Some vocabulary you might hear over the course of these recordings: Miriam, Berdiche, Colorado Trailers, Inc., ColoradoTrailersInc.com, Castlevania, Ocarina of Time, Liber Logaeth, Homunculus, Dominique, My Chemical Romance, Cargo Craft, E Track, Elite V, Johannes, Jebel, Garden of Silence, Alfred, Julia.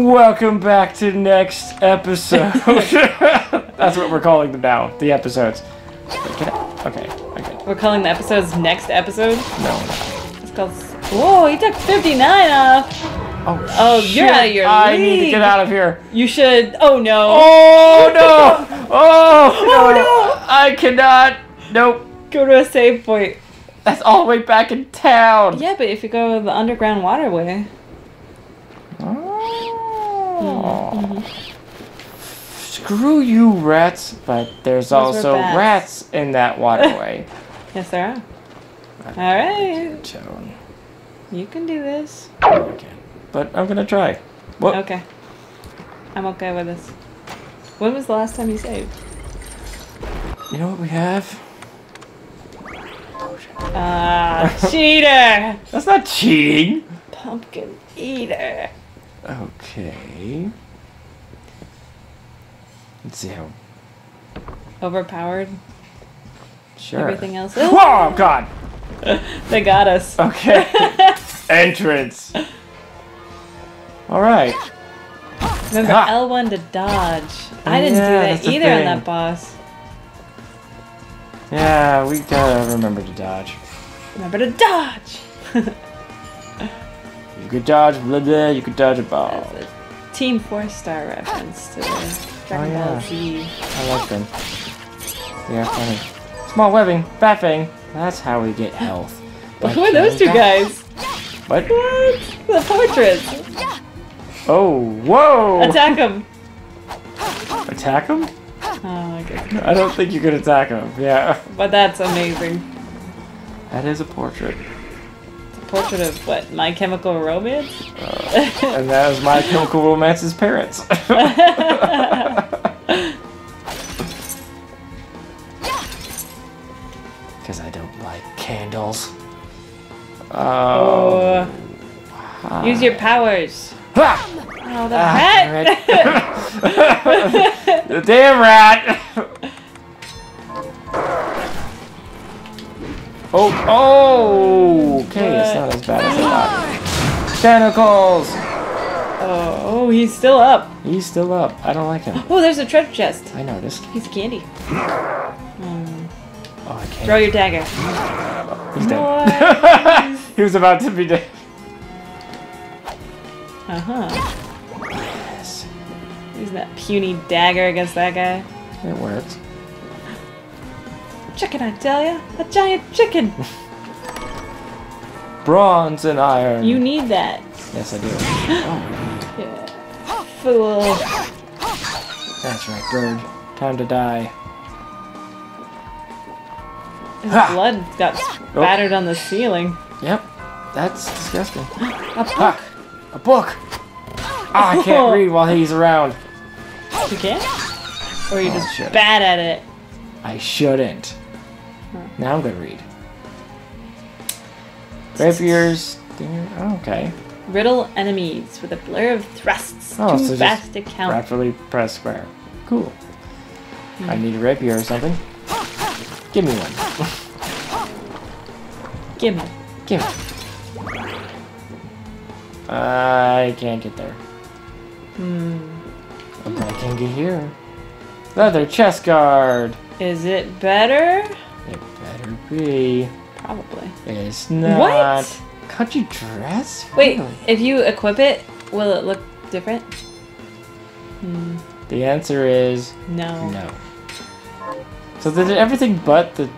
Welcome back to next episode. That's what we're calling them now, the episodes. Okay. We're calling the episodes next episode? No. It's called... Whoa, he took 59 off. Oh, shit. You're out of your league. I need to get out of here. You should... Oh, no. Oh, no. Oh, no. I cannot. Nope. Go to a save point. That's all the way back in town. Yeah, but if you go the underground waterway... Screw you, rats! But there's also rats in that waterway. Yes, there are. Alright. You can do this. I can. But I'm gonna try. What? Okay. I'm okay with this. When was the last time you saved? You know what we have? Cheater! That's not cheating! Pumpkin eater. Okay. Let's see how. Overpowered. Sure. Everything else. Is... Oh God! They got us. Okay. Entrance. All right. Remember L1 to dodge. I didn't do that either on that boss. Yeah, we gotta remember to dodge. Remember to dodge. You could dodge, blah, blah, you could dodge a ball. That's a Team 4-star reference to Dragon Ball Z. I like them. They are funny. Small webbing, bat fang. That's how we get health. But who are those two guys? What? The portraits. Oh, whoa! Attack him! Attack him? Oh my god. I don't think you could attack him, yeah. But that's amazing. That is a portrait. Portrait of what? My Chemical Romance? And that was My Chemical Romance's parents. Because I don't like candles. Oh. Use your powers. Ah! Oh, the rat! The damn rat! Oh, okay, it's not as bad as I thought. Tentacles! Oh, he's still up. He's still up. I don't like him. Oh, there's a treasure chest. I noticed. He's candy. Oh, I can't. Throw your dagger. He's dead. He was about to be dead. Yes. Use that puny dagger against that guy. It worked. Chicken, I tell ya! A giant chicken! Bronze and iron! You need that! Yes, I do. Oh. Yeah. Fool! That's right, bird. Time to die. His blood got spattered on the ceiling. Yep. That's disgusting. A book! A book! Ah, I can't read while he's around. You can't? Or you're just bad at it. I shouldn't. Now I'm gonna read. Rapiers. Oh, okay. Riddle enemies with a blur of thrusts. Oh, too so fast to count. Rapidly press square. Cool. I need a rapier or something. Give me one. Give me. I can't get there. But I can get here. Leather chest guard. Is it better? It better be. Probably. It's not. What? Country dress? Wait, really? If you equip it, will it look different? The answer is... No. No. So they did everything but the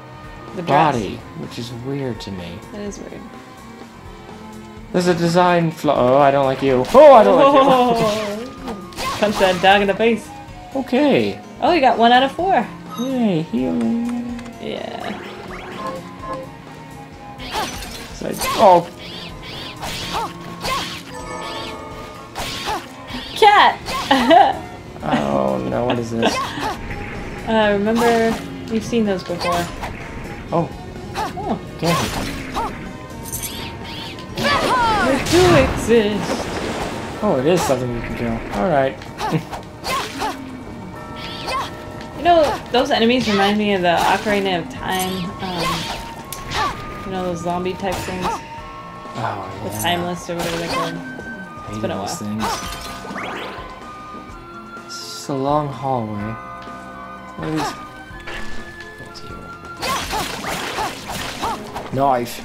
body, which is weird to me. That is weird. There's a design flaw. Oh, I don't like you. Oh, I don't like you. Punch that dog in the face. Okay. Oh, you got 1 out of 4. Yay, healing. Yeah. So Cat! Oh no, what is this? Remember, we've seen those before. Oh, okay. They do exist. Oh, it is something you can kill. Alright. You know, those enemies remind me of the Ocarina of Time, you know, those zombie type things? Oh, yeah. The Timeless or whatever they're called. It's been a while. This is a long hallway. What is... What's here? Knife.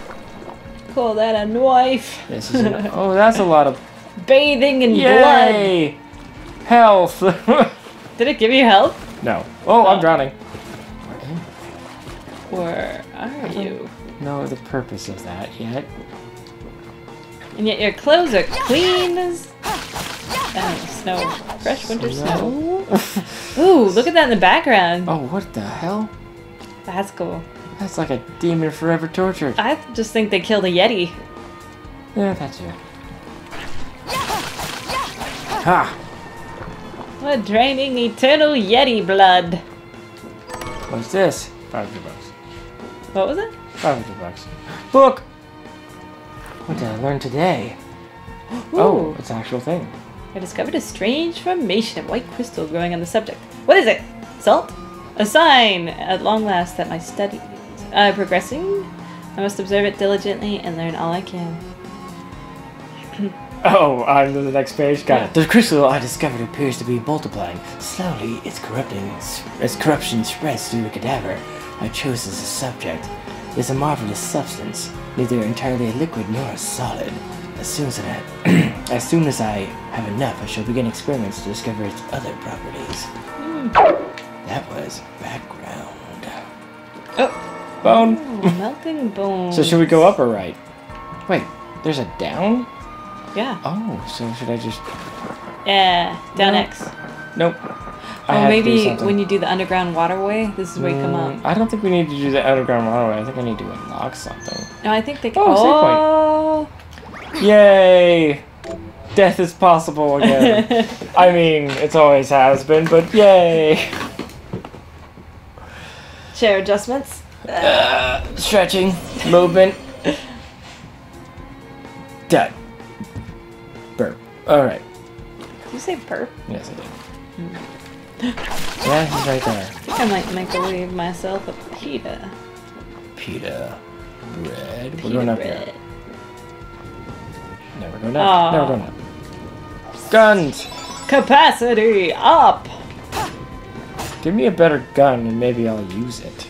Call that a knife. This is a... Oh, that's a lot of... Bathing in Yay! Blood. Health. Did it give you health? No. Oh, I'm drowning. Where are you? No, the purpose of that yet. And yet your clothes are clean as snow. Fresh winter snow. Ooh, look at that in the background. Oh, what the hell? That's cool. That's like a demon forever tortured. I just think they killed a yeti. Yeah, that's you. Ha! We're draining eternal yeti blood. What's this? $500. What was it? $500. Book! What did I learn today? Ooh. Oh, it's an actual thing. I discovered a strange formation of white crystal growing on the subject. What is it? Salt? A sign, at long last, that my studies are progressing. I must observe it diligently and learn all I can. Oh, on to the next page. Got it. The crystal I discovered appears to be multiplying. Slowly, its corruption spreads through the cadaver I chose as a subject. It's a marvelous substance, neither entirely a liquid nor a solid. As soon as I have enough, I shall begin experiments to discover its other properties. That was background. Oh, bone. Ooh, melting bone. So should we go up or right? Wait, there's a down. Yeah. Oh, so should I just... Yeah, down no. X. Nope. Oh, maybe when you do the underground waterway, this is where you come up. I don't think we need to do the underground waterway. I think I need to unlock something. No, I think they can... Oh, save point. Yay! Death is possible again. I mean, it's always has been, but yay! Chair adjustments. Stretching. Movement. Done. Burp. Alright. Did you say burp? Yes, I did. Mm. Yeah, he's right there. I think I might microwave myself a pita. Pita bread. Pita we're going up bread. Here. Never going up. Never going up. Guns! Capacity up! Give me a better gun and maybe I'll use it.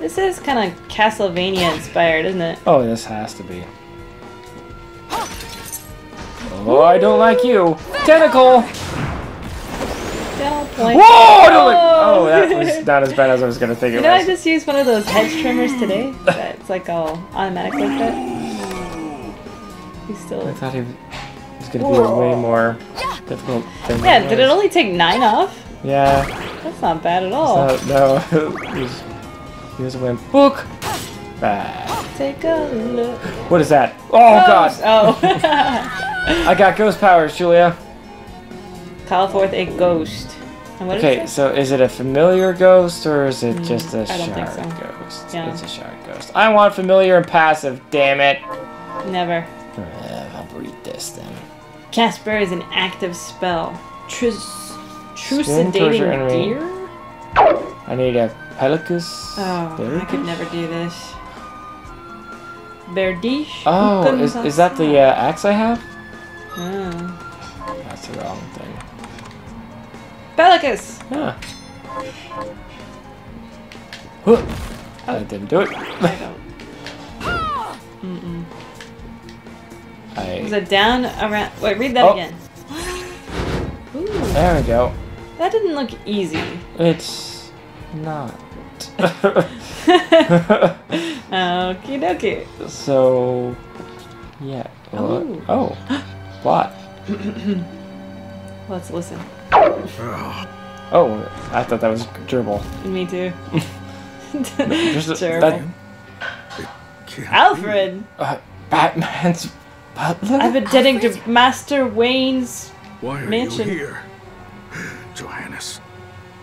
This is kind of Castlevania inspired, isn't it? Oh, this has to be. Oh, I don't like you. Tentacle! Whoa! I don't like... Oh, that was not as bad as I was going to think it was. You know, I just used one of those hedge trimmers today. But it's like all automatic like that. He's still... I thought it was going to be a way more difficult thing. Yeah, did it only take 9 off? Yeah. That's not bad at all. Not, no. He was a wimp. Book! Ah. Take a look. What is that? Oh, gosh! Oh. I got ghost powers, Julia. Call forth a ghost. And what okay, is so is it a familiar ghost or is it just a shark ghost? Yeah. It's a shark ghost. I want familiar and passive, damn it. Never. I'll read this then. Casper is an active spell. Trucidating deer? I need a Pelicus. Oh, Pelicus? I could never do this. Berdiche? Oh, is that the axe I have? Oh. That's the wrong thing. Pelicus! Huh. Oh. I didn't do it. I don't. Mm-mm. Is it down, around... Wait, read that again. Ooh. There we go. That didn't look easy. It's not. Okie dokie. So... Yeah. Well, what? Let's listen. Oh, I thought that was gerbil. Me too. Alfred! Batman's butler? I've been heading to Master Wayne's mansion. Why are you here? Johannes,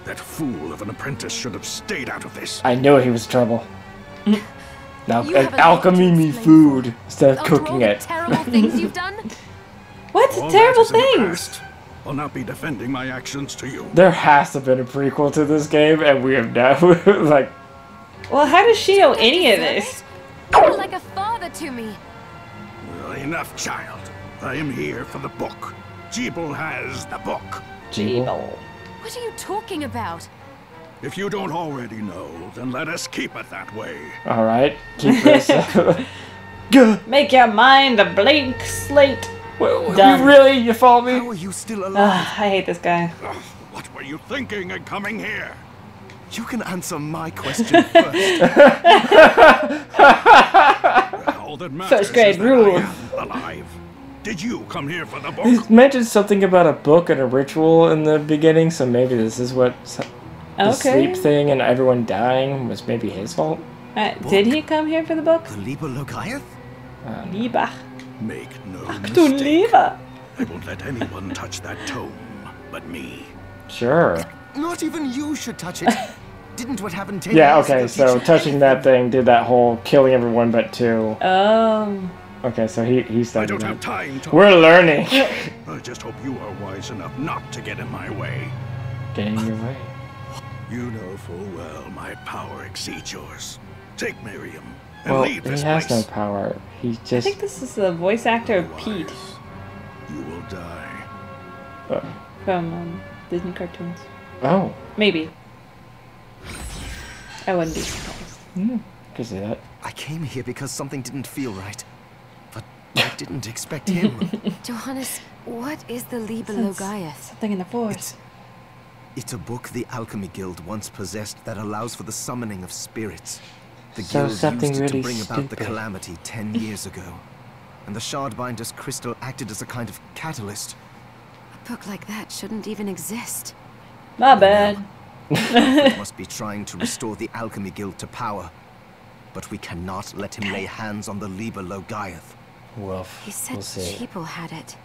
that fool of an apprentice should have stayed out of this. I knew he was trouble. Now, alchemy me food instead of cooking it. Terrible things you've done? What? All terrible things! I'll not be defending my actions to you. There has to have been a prequel to this game, and we have now, like... Well, how does she know any of this? You're like a father to me. Well, enough, child. I am here for the book. Jebel has the book. Jebel? What are you talking about? If you don't already know, then let us keep it that way. All right. Keep this up. Make your mind a blank slate. Whoa, done. Really? You follow me? How are you still alive? I hate this guy. What were you thinking in coming here? You can answer my question first. All that matters first grade is rule. Alive. Did you come here for the book? He mentioned something about a book and a ritual in the beginning, so maybe this is what the sleep thing and everyone dying was maybe his fault. Did he come here for the book? The Liber Logaeth? Liber. Make no mistake. I won't let anyone touch that tome but me. Sure. Not even you should touch it. Didn't what happened to you? Yeah, okay, so touching that thing did that whole killing everyone but two. Oh. Okay, so he's done. I don't have time to learning. I just hope you are wise enough not to get in my way. Get in your way. You know full well my power exceeds yours. Take Miriam. Well, he has no power. He's just. I think this is the voice actor of Pete. You will die. From Disney cartoons. Oh. Maybe. I wouldn't be surprised. Could see that. I came here because something didn't feel right, but I didn't expect him. Johannes, what is the Liber Logaeth? Something in the force. It's a book the Alchemy Guild once possessed that allows for the summoning of spirits. The guild used it to bring about the calamity 10 years ago, and the Shardbinder's crystal acted as a kind of catalyst. A book like that shouldn't even exist. My bad. Alfred must be trying to restore the Alchemy Guild to power, but we cannot let him lay hands on the Liber Logaeth. Well, he said people had it.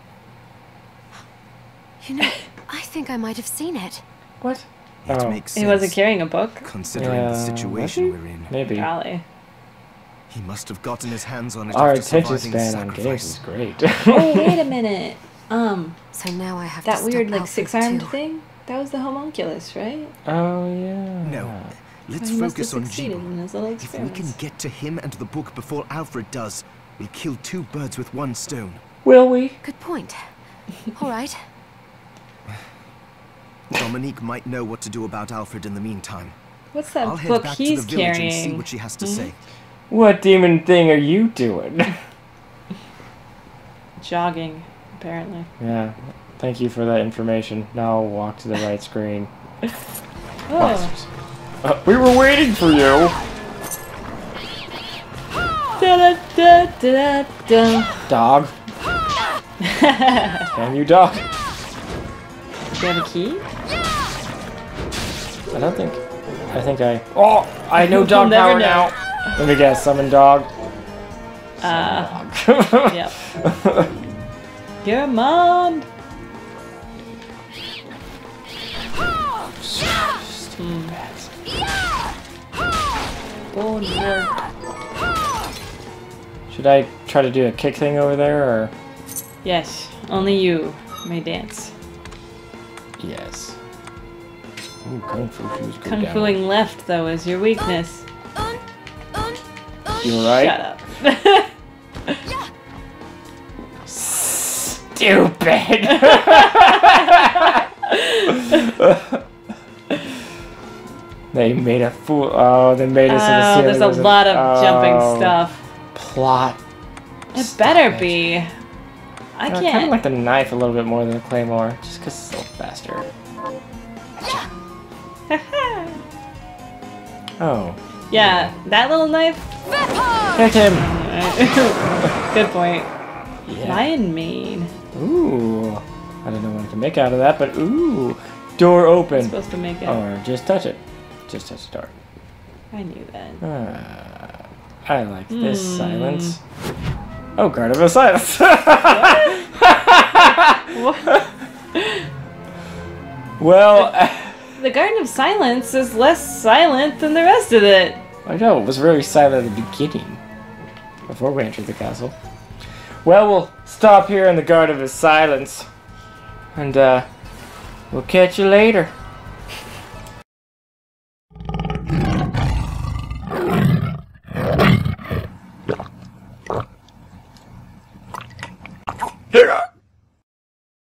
You know, I think I might have seen it. What? It makes sense. He wasn't carrying a book. Considering the situation we're in. Maybe. Golly. He must have gotten his hands on it. Our attention span on games is great. Oh, wait a minute. So now I have that weird like six-armed thing? That was the homunculus, right? Oh yeah. No. Let's focus on Jebel. If we can get to him and the book before Alfred does, we'll kill two birds with one stone. Will we? Good point. Alright. Dominique might know what to do about Alfred in the meantime. What's that book he's carrying? And see what she has to say. What demon thing are you doing? Jogging, apparently. Yeah. Thank you for that information. Now I'll walk to the right screen. We were waiting for you. Da, da, da, da, da. Dog. Damn you, dog. Do you have a key? I don't think. Oh, I know dog power now. Let me guess. Summon dog. Yep. Your mom. Should I try to do a kick thing over there, or? Yes. Only you may dance. Yes. Ooh, Kung Fuing left, though, is your weakness. You're right. Shut up. Stupid! They made a fool. Oh, they made us in a series. There's a lot of jumping stuff. Plot. It better be. I can't. I kind of like the knife a little bit more than the claymore, just because it's a little faster. Oh. Yeah, that little knife. Kick him! Good point. Yeah. Lion mane. Ooh. I don't know what I can make out of that, but ooh. Door open. I'm supposed to make it. Or just touch it. Just touch the door. I knew that. I like this silence. Oh, Garden of Silence! What? Well, the Garden of Silence is less silent than the rest of it. I know, it was very silent at the beginning, before we entered the castle. Well, we'll stop here in the Garden of Silence, and we'll catch you later. Here!